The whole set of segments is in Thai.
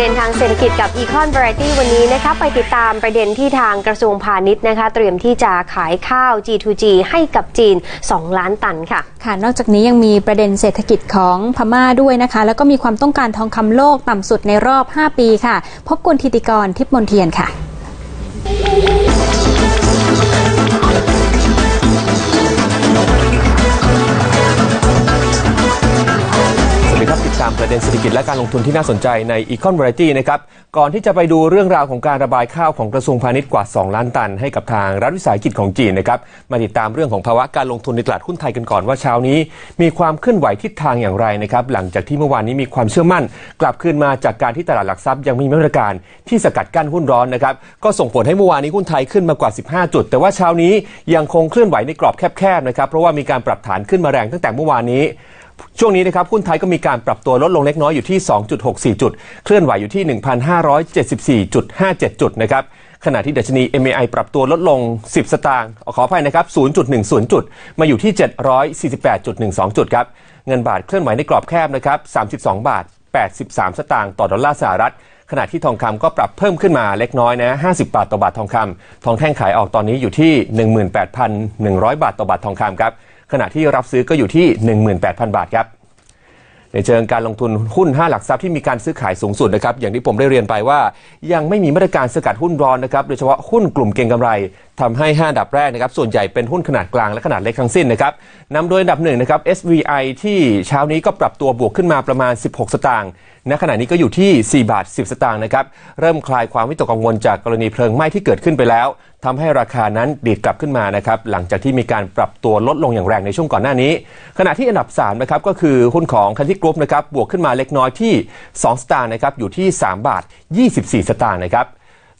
ประเด็นทางเศรษฐกิจกับอีคอนวาไรตี้วันนี้นะคะไปติดตามประเด็นที่ทางกระทรวงพาณิชย์นะคะเตรียมที่จะขายข้าว G2G ให้กับจีน2ล้านตันค่ะนอกจากนี้ยังมีประเด็นเศรษฐกิจของพม่าด้วยนะคะแล้วก็มีความต้องการทองคำโลกต่ำสุดในรอบ5ปีค่ะพบคุณธิติกร ทิพย์มนเทียนค่ะตามประเด็นเศรษฐกิจและการลงทุนที่น่าสนใจใน Econ Variety นะครับก่อนที่จะไปดูเรื่องราวของการระบายข้าวของกระทรวงพาณิชย์กว่า2ล้านตันให้กับทางรัฐวิสาหกิจของจีนนะครับมาติดตามเรื่องของภาวะการลงทุนในตลาดหุ้นไทยกันก่อนว่าเช้านี้มีความเคลื่อนไหวทิศทางอย่างไรนะครับหลังจากที่เมื่อวานนี้มีความเชื่อมั่นกลับคืนมาจากการที่ตลาดหลักทรัพย์ยังมีมาตรการที่สกัดกั้นหุ้นร้อนนะครับก็ส่งผลให้เมื่อวานนี้หุ้นไทยขึ้นมากว่า15จุดแต่ว่าเช้านี้ยังคงเคลื่อนไหวในกรอบแคบๆนะครับเพราะว่ามีการปรับฐานขึ้นมาแรงตั้งแต่เมื่อวานนี้ช่วงนี้นะครับหุ้นไทยก็มีการปรับตัวลดลงเล็กน้อยอยู่ที่ 2.64 จุดเคลื่อนไหวอยู่ที่ 1,574.57 จุดนะครับขณะที่ดัชนี MAI ปรับตัวลดลง10สตางค์ขออภัยนะครับ 0.10 จุดมาอยู่ที่ 748.12 จุดครับเงินบาทเคลื่อนไหวในกรอบแคบนะครับ32.83 บาทต่อดอลลาร์สหรัฐขณะที่ทองคำก็ปรับเพิ่มขึ้นมาเล็กน้อยนะ50 บาทต่อบาททองคำทองแท่งขายออกตอนนี้อยู่ที่ 18,100 บาทต่อบาททองคำครับขณะที่รับซื้อก็อยู่ที่ 18,000 บาทครับในเชิงการลงทุนหุ้น5หลักทรัพย์ที่มีการซื้อขายสูงสุดนะครับอย่างที่ผมได้เรียนไปว่ายังไม่มีมาตรการสกัดหุ้นร้อนนะครับโดยเฉพาะหุ้นกลุ่มเก็งกำไรทำให้5อันดับแรกนะครับส่วนใหญ่เป็นหุ้นขนาดกลางและขนาดเล็กทั้งสิ้นนะครับนำโดยอันดับ1นะครับ SVI ที่เช้านี้ก็ปรับตัวบวกขึ้นมาประมาณ16สตางค์ณขณะนี้ก็อยู่ที่4บาท10สตางค์นะครับเริ่มคลายความวิตกกังวลจากกรณีเพลิงไหม้ที่เกิดขึ้นไปแล้วทำให้ราคานั้นดีดกลับขึ้นมานะครับหลังจากที่มีการปรับตัวลดลงอย่างแรงในช่วงก่อนหน้านี้ขณะที่อันดับ3นะครับก็คือหุ้นของคันที่กรุ๊ปนะครับบวกขึ้นมาเล็กน้อยที่2สตางค์นะครับอยู่ที่3บาท24สตางค์นะครับ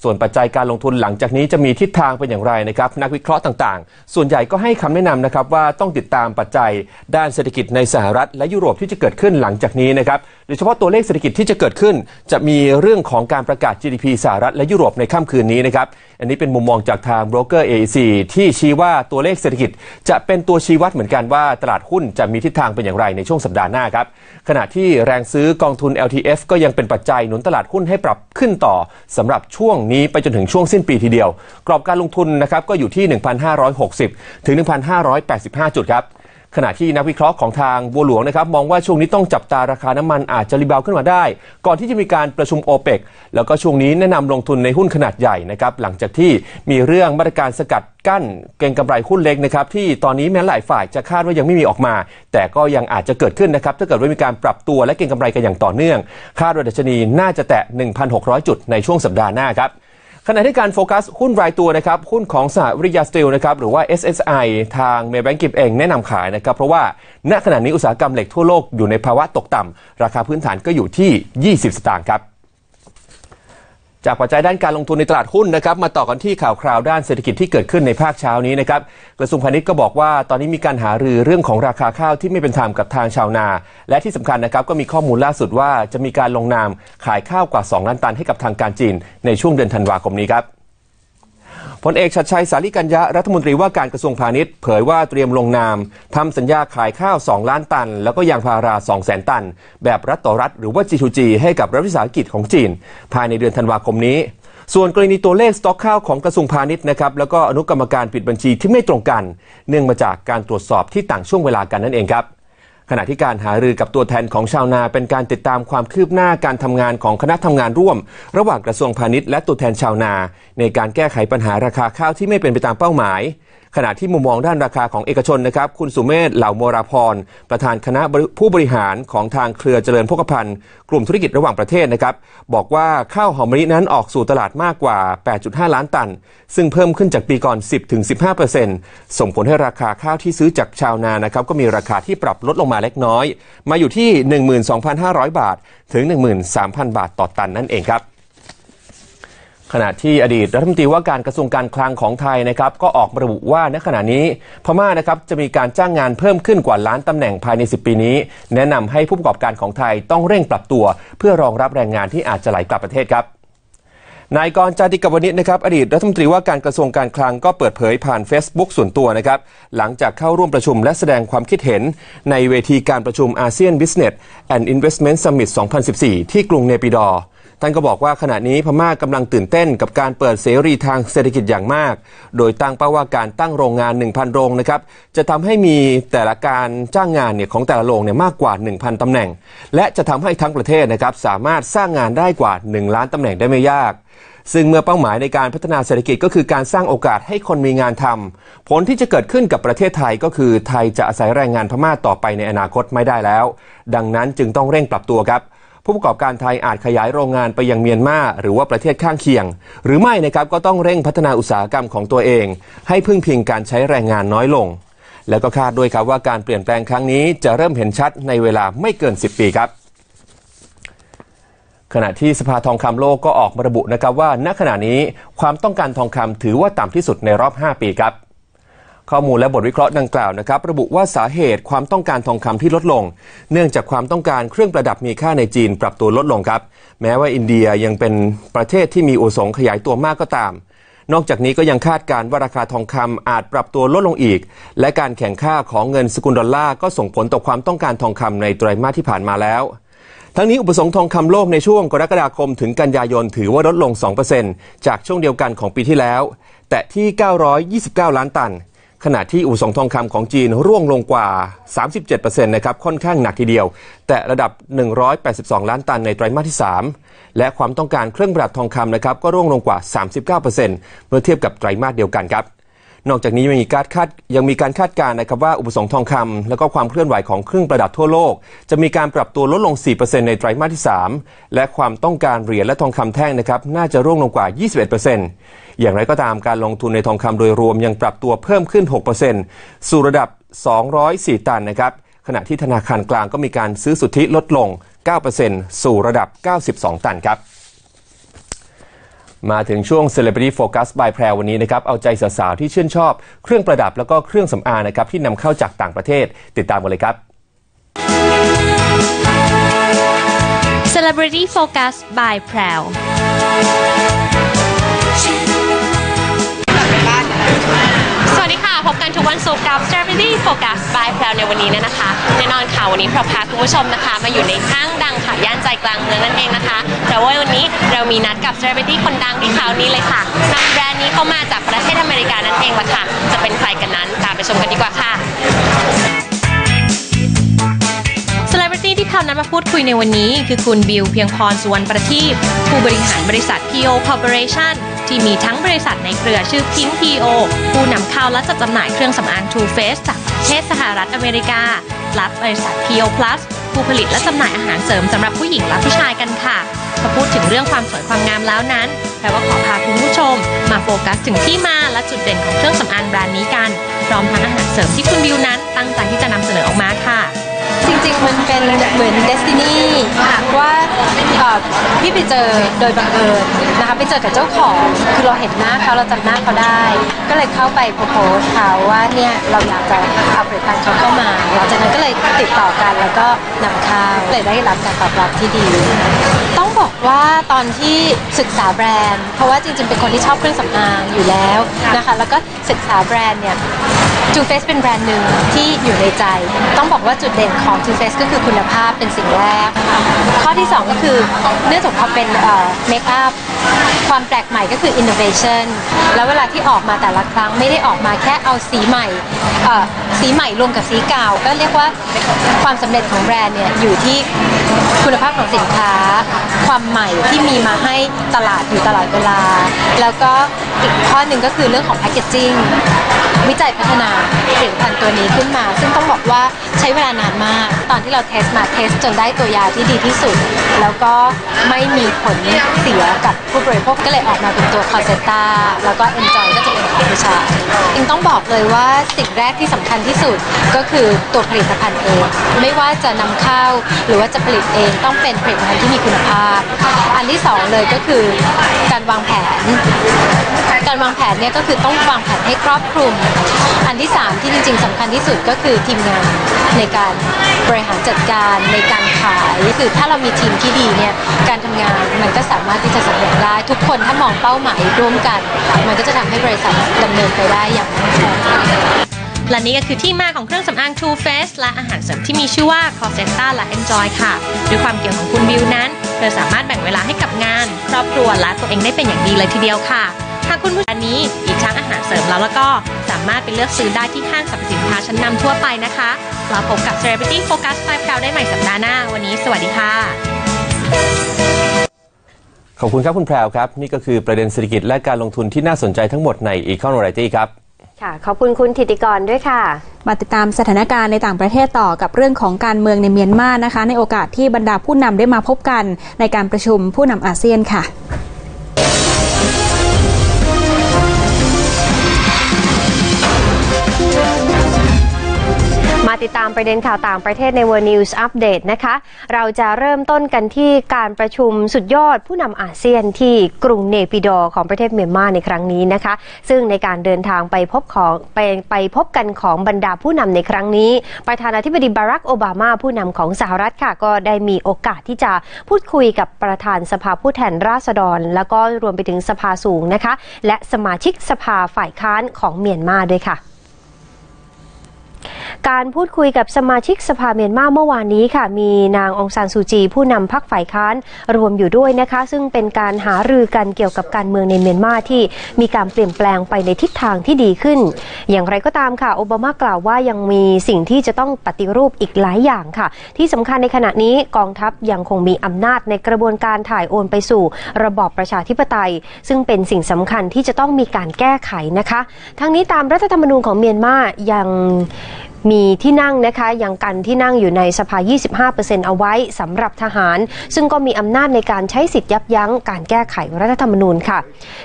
ส่วนปัจจัยการลงทุนหลังจากนี้จะมีทิศทางเป็นอย่างไรนะครับนักวิเคราะห์ต่างๆส่วนใหญ่ก็ให้คำแนะนำนะครับว่าต้องติดตามปัจจัยด้านเศรษฐกิจในสหรัฐและยุโรปที่จะเกิดขึ้นหลังจากนี้นะครับโดยเฉพาะตัวเลขเศรษฐกิจที่จะเกิดขึ้นจะมีเรื่องของการประกาศ GDP สหรัฐและยุโรปในค่ำคืนนี้นะครับอันนี้เป็นมุมมองจากทางโบรกเกอร์ AEC ที่ชี้ว่าตัวเลขเศรษฐกิจจะเป็นตัวชี้วัดเหมือนกันว่าตลาดหุ้นจะมีทิศทางเป็นอย่างไรในช่วงสัปดาห์หน้าครับขณะที่แรงซื้อกองทุน LTF ก็ยังเป็นปัจจัยหนุนตลาดหุ้นให้ปรับขึ้นต่อสำหรับช่วงนี้ไปจนถึงช่วงสิ้นปีทีเดียวกรอบการลงทุนนะครับก็อยู่ที่ 1,560 ถึง 1,585 จุดครับขณะที่นักวิเคราะห์ของทางบัวหลวงนะครับมองว่าช่วงนี้ต้องจับตาราคาน้ำมันอาจจะรีบาวขึ้นมาได้ก่อนที่จะมีการประชุมโอเปกแล้วก็ช่วงนี้แนะนำลงทุนในหุ้นขนาดใหญ่นะครับหลังจากที่มีเรื่องมาตรการสกัดกั้นเก็งกำไรหุ้นเล็กนะครับที่ตอนนี้แม้หลายฝ่ายจะคาดว่ายังไม่มีออกมาแต่ก็ยังอาจจะเกิดขึ้นนะครับถ้าเกิดว่ามีการปรับตัวและเก็งกำไรกันอย่างต่อเนื่องคาดว่าดัชนีน่าจะแตะ 1,600 จุดในช่วงสัปดาห์หน้าครับขณะที่การโฟกัสหุ้นรายตัวนะครับหุ้นของสหวิทยาสตีลนะครับหรือว่า SSI ทางเมย์แบงก์กิฟเองแนะนำขายนะครับเพราะว่าณขณะนี้อุตสาหกรรมเหล็กทั่วโลกอยู่ในภาวะตกต่ำราคาพื้นฐานก็อยู่ที่20สตางค์ครับจากปัจจัยด้านการลงทุนในตลาดหุ้นนะครับมาต่อกันที่ข่าวคราวด้านเศรษฐกิจที่เกิดขึ้นในภาคเช้านี้นะครับกระทรวงพาณิชย์ก็บอกว่าตอนนี้มีการหารือเรื่องของราคาข้าวที่ไม่เป็นธรรมกับทางชาวนาและที่สำคัญนะครับก็มีข้อมูลล่าสุดว่าจะมีการลงนามขายข้าวกว่า2ล้านตันให้กับทางการจีนในช่วงเดือนธันวาคมนี้ครับพลเอกชัดชัยสาลีกัญญะรัฐมนตรีว่าการกระทรวงพาณิชย์เผยว่าเตรียมลงนามทำสัญญาขายข้าว2ล้านตันแล้วก็ยางพารา 200,000 ตันแบบรัฐต่อรัฐหรือว่า G2G ให้กับรัฐวิสาหกิจของจีนภายในเดือนธันวาคมนี้ส่วนกรณีตัวเลขสต๊อกข้าวของกระทรวงพาณิชย์นะครับแล้วก็อนุกรรมการปิดบัญชีที่ไม่ตรงกันเนื่องมาจากการตรวจสอบที่ต่างช่วงเวลากันนั่นเองครับขณะที่การหารือกับตัวแทนของชาวนาเป็นการติดตามความคืบหน้าการทำงานของคณะทำงานร่วมระหว่างกระทรวงพาณิชย์และตัวแทนชาวนาในการแก้ไขปัญหาราคาข้าวที่ไม่เป็นไปตามเป้าหมายขณะที่มุมมองด้านราคาของเอกชนนะครับคุณสุเมธเหล่ามราพรประธานคณะผู้บริหารของทางเครือเจริญโภคภัณฑ์กลุ่มธุรกิจระหว่างประเทศนะครับบอกว่าข้าวหอมมะลินั้นออกสู่ตลาดมากกว่า 8.5 ล้านตันซึ่งเพิ่มขึ้นจากปีก่อน 10-15% ส่งผลให้ราคาข้าวที่ซื้อจากชาวนานะครับก็มีราคาที่ปรับลดลงมาเล็กน้อยมาอยู่ที่ 12,500 บาทถึง 13,000 บาทต่อตันนั่นเองครับขณะที่อดีตรัฐมนตรีว่าการกระทรวงการคลังของไทยนะครับก็ออกระบุว่าณขณะนี้พม่านะครับจะมีการจ้างงานเพิ่มขึ้นกว่าล้านตำแหน่งภายใน10ปีนี้แนะนำให้ผู้ประกอบการของไทยต้องเร่งปรับตัวเพื่อรองรับแรงงานที่อาจจะไหลกลับประเทศครับนายกรณ์ จาติกวณิชนะครับอดีตรัฐมนตรีว่าการกระทรวงการคลังก็เปิดเผยผ่าน Facebook ส่วนตัวนะครับหลังจากเข้าร่วมประชุมและแสดงความคิดเห็นในเวทีการประชุมอาเซียน Business and Investment Summit 2014ที่กรุงเนปิดอ ท่านก็บอกว่าขณะนี้พม่ากำลังตื่นเต้นกับการเปิดเสรีทางเศรษฐกิจอย่างมากโดยตั้งเป้าว่าการตั้งโรงงาน 1,000 โรงนะครับจะทำให้มีแต่ละการจ้างงานเนี่ยของแต่ละโรงเนี่ยมากกว่า 1,000 ตำแหน่งและจะทำให้ทั้งประเทศนะครับสามารถสร้างงานได้กว่า1ล้านตำแหน่งได้ไม่ยากซึ่งเมื่อเป้าหมายในการพัฒนาเศรษฐกิจก็คือการสร้างโอกาสให้คนมีงานทำผลที่จะเกิดขึ้นกับประเทศไทยก็คือไทยจะอาศัยแรงงานพม่าต่อไปในอนาคตไม่ได้แล้วดังนั้นจึงต้องเร่งปรับตัวครับผู้ประกอบการไทยอาจขยายโรงงานไปยังเมียนมาหรือว่าประเทศข้างเคียงหรือไม่นะครับก็ต้องเร่งพัฒนาอุตสาหกรรมของตัวเองให้พึ่งพิงการใช้แรงงานน้อยลงแล้วก็คาดด้วยครับว่าการเปลี่ยนแปลงครั้งนี้จะเริ่มเห็นชัดในเวลาไม่เกิน10 ปีครับขณะที่สภาทองคำโลกก็ออกมาระบุนะครับว่าณขณะนี้ความต้องการทองคำถือว่าต่ำที่สุดในรอบ5 ปีครับข้อมูลและบทวิเคราะห์ดังกล่าวนะครับระบุว่าสาเหตุความต้องการทองคำที่ลดลงเนื่องจากความต้องการเครื่องประดับมีค่าในจีนปรับตัวลดลงครับแม้ว่าอินเดียยังเป็นประเทศที่มีอุปสงค์ขยายตัวมากก็ตามนอกจากนี้ก็ยังคาดการณ์ว่าราคาทองคำอาจปรับตัวลดลงอีกและการแข่งข้าของเงินสกุลดอลลาร์ก็ส่งผลต่อความต้องการทองคำในไตรมาสที่ผ่านมาแล้วทั้งนี้อุปสงค์ทองคำโลกในช่วงกรกฎาคมถึงกันยายนถือว่าลดลง 2% จากช่วงเดียวกันของปีที่แล้วแต่ที่929ล้านตันขณะที่อุปสงค์ทองคำของจีนร่วงลงกว่า 37% นะครับค่อนข้างหนักทีเดียวแต่ระดับ182ล้านตันในไตรมาสที่3และความต้องการเครื่องประดับทองคำนะครับก็ร่วงลงกว่า 39% เมื่อเทียบกับไตรมาสเดียวกันครับนอกจากนี้ยังมีการคาดการณ์นะครับว่าอุปสงค์ทองคำและก็ความเคลื่อนไหวของเครื่องประดับทั่วโลกจะมีการปรับตัวลดลง 4% ในไตรมาสที่3และความต้องการเหรียญและทองคำแท่งนะครับน่าจะร่วงลงกว่า 21% อย่างไรก็ตามการลงทุนในทองคำโดยรวมยังปรับตัวเพิ่มขึ้น 6% สู่ระดับ204ตันนะครับขณะที่ธนาคารกลางก็มีการซื้อสุทธิลดลง 9% สู่ระดับ92ตันครับมาถึงช่วง Celebrity Focus by แพรววันนี้นะครับเอาใจสาวๆที่ชื่นชอบเครื่องประดับแล้วก็เครื่องสำอางนะครับที่นำเข้าจากต่างประเทศติดตามกันเลยครับ Celebrity Focus by แพรวสวัสดีค่ะพบกันทุกวันศุกร์กับ Celebrity Focus by แพรวในวันนี้นะคะแน่นอนค่ะวันนี้เราพาคุณผู้ชมนะคะมาอยู่ในห้างดังค่ะย่านใจกลางเมืองนั่นเองนะคะแต่ว่าวันนี้เรามีนัดกับเซเลบริตี้คนดังที่คราวนี้เลยค่ะนำแบรนด์นี้เข้ามาจากประเทศอเมริกานั่นเองล่ะค่ะจะเป็นใครกันนั้นตามไปชมกันดีกว่าค่ะเซเลบริตี้ที่เรานำมาพูดคุยในวันนี้คือคุณบิวเพียงพรสุวรรณประทีปผู้บริหารบริษัท P.O. Corporation ที่มีทั้งบริษัทในเครือชื่อ Pink P.O. ผู้นำเข้าและจัดจำหน่ายเครื่องสำอาง True Face จากประเทศสหรัฐอเมริกาและบริษัท P.O. Plus ผู้ผลิตและจำหน่ายอาหารเสริมสำหรับผู้หญิงและผู้ชายกันค่ะพอพูดถึงเรื่องความสวยความงามแล้วนั้นแปลว่าขอพาคุณผู้ชมมาโฟกัสถึงที่มาและจุดเด่นของเครื่องสำอางแบรนด์นี้กันพร้อมทั้งอาหารเสริมที่คุณบิวนั้นตั้งใจที่จะนำเสนอออกมาค่ะจริงๆมันเป็นเหมือน Destiny หากว่าพี่ไปเจอโดยบังเอิญนะคะไปเจอกับเจ้าของคือเราเห็นหน้าเขาเราจำหน้าเขาได้ก็เลยเข้าไปโพสต์เขาว่าเนี่ยเราอยากจะเอาผลิตภัณฑ์เขาเข้ามาหลังจากนั้นก็เลยติดต่อกันแล้วก็นำเข้าเลยได้รับการตอบรับที่ดีต้องบอกว่าตอนที่ศึกษาแบรนด์เพราะว่าจริงๆเป็นคนที่ชอบเครื่องสำอางอยู่แล้วนะคะแล้วก็ศึกษาแบรนด์เนี่ยTrue Face เป็นแบรนด์หนึ่งที่อยู่ในใจต้องบอกว่าจุดเด่นของ True Face ก็คือคุณภาพเป็นสิ่งแรกข้อที่2ก็คือเนื่องจากเขาเป็นเมคอัพความแปลกใหม่ก็คือ innovation แล้วเวลาที่ออกมาแต่ละครั้งไม่ได้ออกมาแค่เอาสีใหม่รวมกับสีเก่าก็เรียกว่าความสำเร็จของแบรนด์เนี่ยอยู่ที่คุณภาพของสินค้าความใหม่ที่มีมาให้ตลาดอยู่ตลอดเวลาแล้วก็อีกข้อหนึ่งก็คือเรื่องของ packaging วิจัยพัฒนาผลิตภัณฑ์ตัวนี้ขึ้นมาซึ่งต้องบอกว่าใช้เวลานานมากตอนที่เราเทสจนได้ตัวยาที่ดีที่สุดแล้วก็ไม่มีผลเสียกับผู้บริโภคก็เลยออกมาเป็นตัวคอร์เซต้าแล้วก็ Enjoy ก็จะเป็นของผู้ชายจริงต้องบอกเลยว่าสิ่งแรกที่สำคัญที่สุดก็คือตัวผลิตภัณฑ์เองไม่ว่าจะนำเข้าหรือว่าจะผลิตเองต้องเป็นผลิตภัณฑ์ที่มีคุณภาพอันที่2เลยก็คือการวางแผนเนี่ยก็คือต้องวางแผนให้ครอบคลุมอันที่3ที่จริงๆสำคัญที่สุดก็คือทีมงานในการบริหารจัดการในการขายคือถ้าเรามีทีมที่ดีเนี่ยการทำงานมันก็สามารถที่จะสำเร็จได้ทุกคนถ้ามองเป้าหมายร่วมกันมันก็จะทำให้บริษัทดำเนินไปได้อย่างมั่นคง และนี่ก็คือที่มาของเครื่องสำอาง Too Faced และอาหารเสริมที่มีชื่อว่า Corsetta และ Enjoy ค่ะด้วยความเกี่ยวของคุณวิวนั้นเธอสามารถแบ่งเวลาให้กับงานครอบครัวและตัวเองได้เป็นอย่างดีเลยทีเดียวค่ะหากคุณผู้ชมนี้อีกทั้งอาหารเสริมแล้วก็สามารถไปเลือกซื้อได้ที่ห้างสรรพสินค้าชั้นนำทั่วไปนะคะเราพบกับ Celebrity Focus 5 Cloud ได้ใหม่สัปดาห์หน้าวันนี้สวัสดีค่ะขอบคุณครับคุณแพรวครับนี่ก็คือประเด็นเศรษฐกิจและการลงทุนที่น่าสนใจทั้งหมดใน Econ Variety ครับค่ะขอบคุณคุณธิติกรด้วยค่ะมาติดตามสถานการณ์ในต่างประเทศต่อกับเรื่องของการเมืองในเมียนมานะคะในโอกาสที่บรรดาผู้นำได้มาพบกันในการประชุมผู้นำอาเซียนค่ะมาติดตามประเด็นข่าวต่างประเทศใน World News Update นะคะเราจะเริ่มต้นกันที่การประชุมสุดยอดผู้นำอาเซียนที่กรุงเนปิดอร์ของประเทศเมียนมาในครั้งนี้นะคะซึ่งในการเดินทางไปพบกันของบรรดาผู้นำในครั้งนี้ประธานาธิบดีบารักโอบามาผู้นำของสหรัฐค่ะก็ได้มีโอกาสที่จะพูดคุยกับประธานสภาผู้แทนราษฎรแล้วก็รวมไปถึงสภาสูงนะคะและสมาชิกสภาฝ่ายค้านของเมียนมาด้วยค่ะการพูดคุยกับสมาชิกสภาเมียนมาเมื่อวานนี้ค่ะมีนางองซานซูจีผู้นำพรรคฝ่ายค้านรวมอยู่ด้วยนะคะซึ่งเป็นการหารือกันเกี่ยวกับการเมืองในเมียนมาที่มีการเปลี่ยนแปลงไปในทิศทางที่ดีขึ้นอย่างไรก็ตามค่ะโอบามากล่าวว่ายังมีสิ่งที่จะต้องปฏิรูปอีกหลายอย่างค่ะที่สำคัญในขณะนี้กองทัพยังคงมีอำนาจในกระบวนการถ่ายโอนไปสู่ระบอบประชาธิปไตยซึ่งเป็นสิ่งสำคัญที่จะต้องมีการแก้ไขนะคะทั้งนี้ตามรัฐธรรมนูญของเมียนมายังมีที่นั่งนะคะยังกันที่นั่งอยู่ในสภา 25% เอาไว้สำหรับทหารซึ่งก็มีอำนาจในการใช้สิทธิ์ยับยั้งการแก้ไขรัฐธรรมนูญค่ะ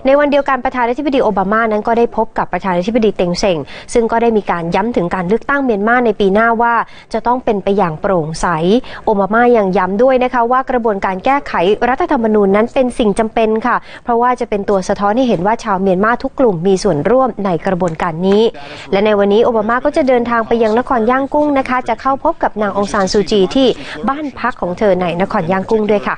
ในวันเดียวกันประธานาธิบดีโอบามานั้นก็ได้พบกับประธานาธิบดีเต็งเซ็งซึ่งก็ได้มีการย้ำถึงการเลือกตั้งเมียนมาในปีหน้าว่าจะต้องเป็นไปอย่างโปร่งใสโอบามายังย้ำด้วยนะคะว่ากระบวนการแก้ไขรัฐธรรมนูญนั้นเป็นสิ่งจำเป็นค่ะเพราะว่าจะเป็นตัวสะท้อนให้เห็นว่าชาวเมียนมาทุกกลุ่มมีส่วนร่วมในกระบวนการนี้และในวันนี้โอบามาก็จะเดินทางไปยังนครย่างกุ้งนะคะจะเข้าพบกับนางองซานซูจีที่บ้านพักของเธอในนครย่างกุ้งด้วยค่ะ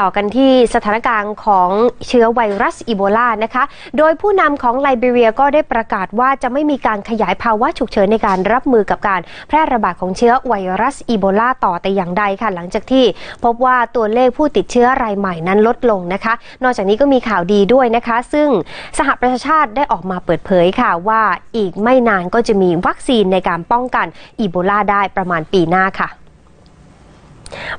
ต่อกันที่สถานการณ์ของเชื้อไวรัสอีโบลานะคะโดยผู้นำของไลบีเรียก็ได้ประกาศว่าจะไม่มีการขยายภาวะฉุกเฉินในการรับมือกับการแพร่ระบาดของเชื้อไวรัสอีโบลาต่อแต่อย่างใดค่ะหลังจากที่พบว่าตัวเลขผู้ติดเชื้อรายใหม่นั้นลดลงนะคะนอกจากนี้ก็มีข่าวดีด้วยนะคะซึ่งสหประชาชาติได้ออกมาเปิดเผยค่ะว่าอีกไม่นานก็จะมีวัคซีนในการป้องกันอีโบลาได้ประมาณปีหน้าค่ะ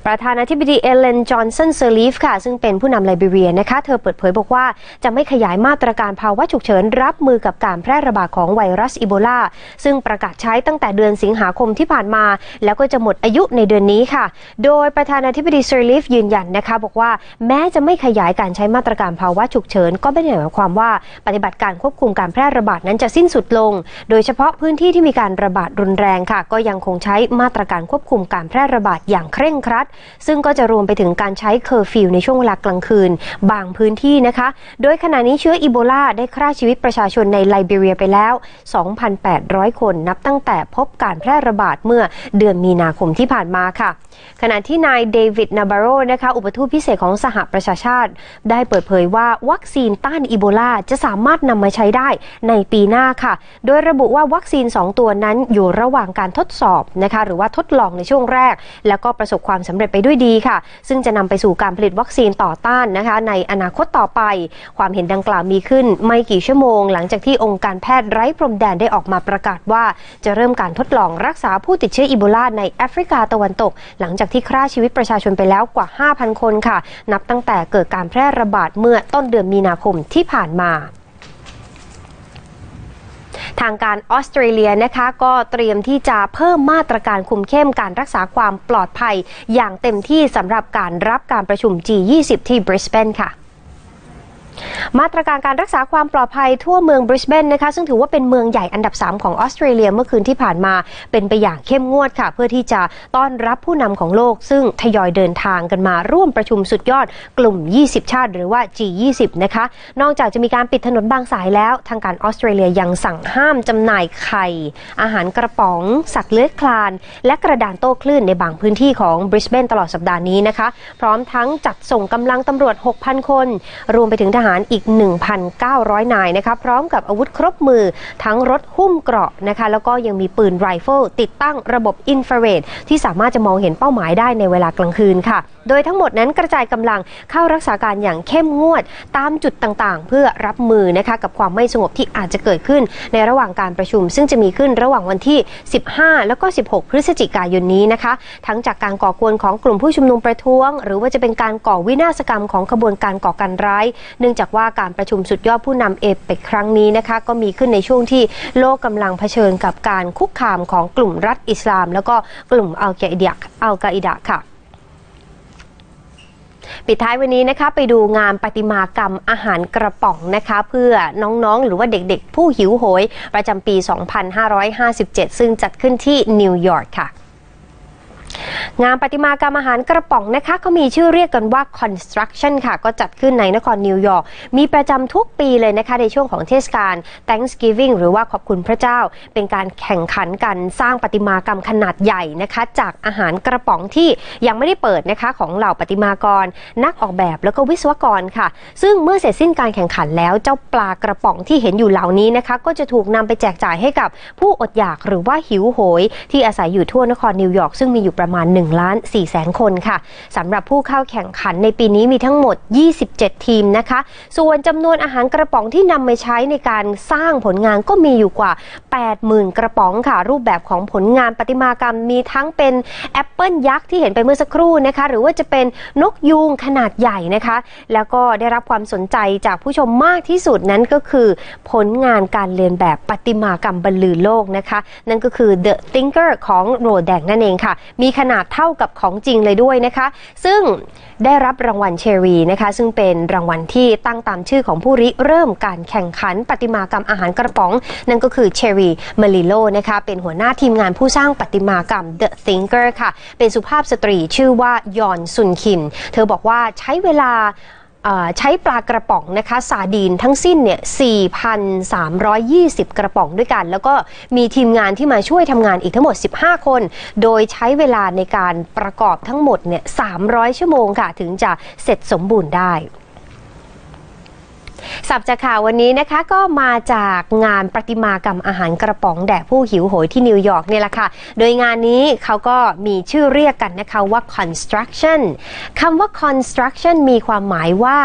ประธานาธิบดีเอเลนจอห์นสันเซอร์ลีฟค่ะซึ่งเป็นผู้นำไลบีเรียนะคะเธอเปิดเผยบอกว่าจะไม่ขยายมาตรการภาวะฉุกเฉินรับมือกับการแพร่ระบาดของไวรัสอีโบลาซึ่งประกาศใช้ตั้งแต่เดือนสิงหาคมที่ผ่านมาแล้วก็จะหมดอายุในเดือนนี้ค่ะโดยประธานาธิบดีเซอร์ลีฟยืนยันนะคะบอกว่าแม้จะไม่ขยายการใช้มาตรการภาวะฉุกเฉินก็ไม่ได้หมายความว่าปฏิบัติการควบคุมการแพร่ระบาดนั้นจะสิ้นสุดลงโดยเฉพาะพื้นที่ที่มีการระบาดรุนแรงค่ะก็ยังคงใช้มาตรการควบคุมการแพร่ระบาดอย่างเคร่งซึ่งก็จะรวมไปถึงการใช้เคอร์ฟิวในช่วงเวลากลางคืนบางพื้นที่นะคะโดยขณะนี้เชื้ออีโบลาได้ฆ่าชีวิตประชาชนในไลบีเรียไปแล้ว 2,800 คนนับตั้งแต่พบการแพร่ระบาดเมื่อเดือนมีนาคมที่ผ่านมาค่ะขณะที่นายเดวิดนาบาโรนะคะอุปทูตพิเศษของสหประชาชาติได้เปิดเผยว่าวัคซีนต้านอีโบลาจะสามารถนำมาใช้ได้ในปีหน้าค่ะโดยระบุว่าวัคซีน2ตัวนั้นอยู่ระหว่างการทดสอบนะคะหรือว่าทดลองในช่วงแรกแล้วก็ประสบความสำเร็จไปด้วยดีค่ะซึ่งจะนำไปสู่การผลิตวัคซีนต่อต้านนะคะในอนาคตต่อไปความเห็นดังกล่าวมีขึ้นไม่กี่ชั่วโมงหลังจากที่องค์การแพทย์ไร้พรมแดนได้ออกมาประกาศว่าจะเริ่มการทดลองรักษาผู้ติดเชื้ออีโบลาในแอฟริกาตะวันตกหลังจากที่ฆ่าชีวิตประชาชนไปแล้วกว่า 5,000 คนค่ะนับตั้งแต่เกิดการแพร่ระบาดเมื่อต้นเดือนมีนาคมที่ผ่านมาทางการออสเตรเลียนะคะก็เตรียมที่จะเพิ่มมาตรการคุมเข้มการรักษาความปลอดภัยอย่างเต็มที่สำหรับการรับการประชุม G20 ที่บริสเบนค่ะมาตรการการรักษาความปลอดภัยทั่วเมืองบริสเบนนะคะซึ่งถือว่าเป็นเมืองใหญ่อันดับ3ของออสเตรเลียเมื่อคืนที่ผ่านมาเป็นไปอย่างเข้มงวดค่ะเพื่อที่จะต้อนรับผู้นำของโลกซึ่งทยอยเดินทางกันมาร่วมประชุมสุดยอดกลุ่ม20ชาติหรือว่า G20 นะคะนอกจากจะมีการปิดถนนบางสายแล้วทางการออสเตรเลียยังสั่งห้ามจำหน่ายไข่อาหารกระป๋องสัตว์เลื้อยคลานและกระดานโต้คลื่นในบางพื้นที่ของบริสเบนตลอดสัปดาห์นี้นะคะพร้อมทั้งจัดส่งกำลังตำรวจ 6,000 คนรวมไปถึงทหาร ารอีก 1,900 นายนะคะพร้อมกับอาวุธครบมือทั้งรถหุ้มเกราะนะคะแล้วก็ยังมีปืนไรเฟิลติดตั้งระบบอินฟราเรดที่สามารถจะมองเห็นเป้าหมายได้ในเวลากลางคืนค่ะโดยทั้งหมดนั้นกระจายกำลังเข้ารักษาการอย่างเข้มงวดตามจุดต่างๆเพื่อรับมือนะคะกับความไม่สงบที่อาจจะเกิดขึ้นในระหว่างการประชุมซึ่งจะมีขึ้นระหว่างวันที่ 15 แล้วก็ 16 พฤศจิกายนนี้นะคะทั้งจากการก่อกวนของกลุ่มผู้ชุมนุมประท้วงหรือว่าจะเป็นการก่อวินาศกรรมของขบวนการก่อการร้ายเนื่องจากว่าการประชุมสุดยอดผู้นำเอเปกครั้งนี้นะคะก็มีขึ้นในช่วงที่โลกกำลังเผชิญกับการคุกคามของกลุ่มรัฐอิสลามแล้วก็กลุ่มอัลกออิดะค่ะปิดท้ายวันนี้นะคะไปดูงานประติมากรรมอาหารกระป๋องนะคะเพื่อน้องๆหรือว่าเด็กๆผู้หิวโหยประจำปี 2557 ซึ่งจัดขึ้นที่นิวยอร์กค่ะงานประติมากรรมอาหารกระป๋องนะคะเขามีชื่อเรียกกันว่า Construction ค่ะก็จัดขึ้นในนครนิวยอร์กมีประจำทุกปีเลยนะคะในช่วงของเทศกาล Thanksgiving หรือว่าขอบคุณพระเจ้าเป็นการแข่งขันกันสร้างประติมากรรมขนาดใหญ่นะคะจากอาหารกระป๋องที่ยังไม่ได้เปิดนะคะของเหล่าประติมากรนักออกแบบแล้วก็วิศวกรค่ะซึ่งเมื่อเสร็จสิ้นการแข่งขันแล้วเจ้าปลากระป๋องที่เห็นอยู่เหล่านี้นะคะก็จะถูกนำไปแจกจ่ายให้กับผู้อดอยากหรือว่าหิวโหยที่อาศัยอยู่ทั่วนครนิวยอร์กซึ่งมีอยู่ประมาณ 1,400,000 คนค่ะสำหรับผู้เข้าแข่งขันในปีนี้มีทั้งหมด27ทีมนะคะส่วนจำนวนอาหารกระป๋องที่นำไปใช้ในการสร้างผลงานก็มีอยู่กว่า 80,000 กระป๋องค่ะรูปแบบของผลงานประติมากรรมมีทั้งเป็นแอปเปิ้ลยักษ์ที่เห็นไปเมื่อสักครู่นะคะหรือว่าจะเป็นนกยูงขนาดใหญ่นะคะแล้วก็ได้รับความสนใจจากผู้ชมมากที่สุดนั้นก็คือผลงานการเรียนแบบประติมากรรมบรรลือโลกนะคะนั่นก็คือ The Thinker ของโรแดงนั่นเองค่ะมีขนาดเท่ากับของจริงเลยด้วยนะคะซึ่งได้รับรางวัลเชอรี่นะคะซึ่งเป็นรางวัลที่ตั้งตามชื่อของผู้ริเริ่มการแข่งขันประติมากรรมอาหารกระป๋องนั่นก็คือเชอรี่เมลิโลนะคะเป็นหัวหน้าทีมงานผู้สร้างประติมากรรม The Thinker ค่ะเป็นสุภาพสตรีชื่อว่ายอนซุนคิมเธอบอกว่าใช้ปลากระป๋องนะคะซาดีนทั้งสิ้นเนี่ย 4,320 กระป๋องด้วยกันแล้วก็มีทีมงานที่มาช่วยทำงานอีกทั้งหมด15คนโดยใช้เวลาในการประกอบทั้งหมดเนี่ย300ชั่วโมงค่ะถึงจะเสร็จสมบูรณ์ได้สับจากข่าววันนี้นะคะก็มาจากงานประติมากรรมอาหารกระป๋องแด่ผู้หิวโหยที่นิวยอร์กเนี่ยแหละค่ะโดยงานนี้เขาก็มีชื่อเรียกกันนะคะว่า construction คำว่า construction มีความหมายว่า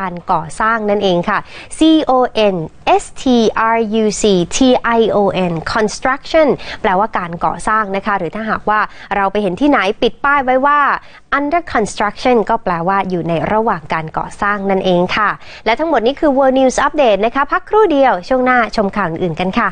การก่อสร้างนั่นเองค่ะ construction construction แปลว่าการก่อสร้างนะคะหรือถ้าหากว่าเราไปเห็นที่ไหนปิดป้ายไว้ว่า under construction ก็แปลว่าอยู่ในระหว่างการก่อสร้างนั่นเองค่ะและทั้งหมดนี้คือ World News Update นะคะพักครู่เดียวช่วงหน้าชมข่าวอื่นกันค่ะ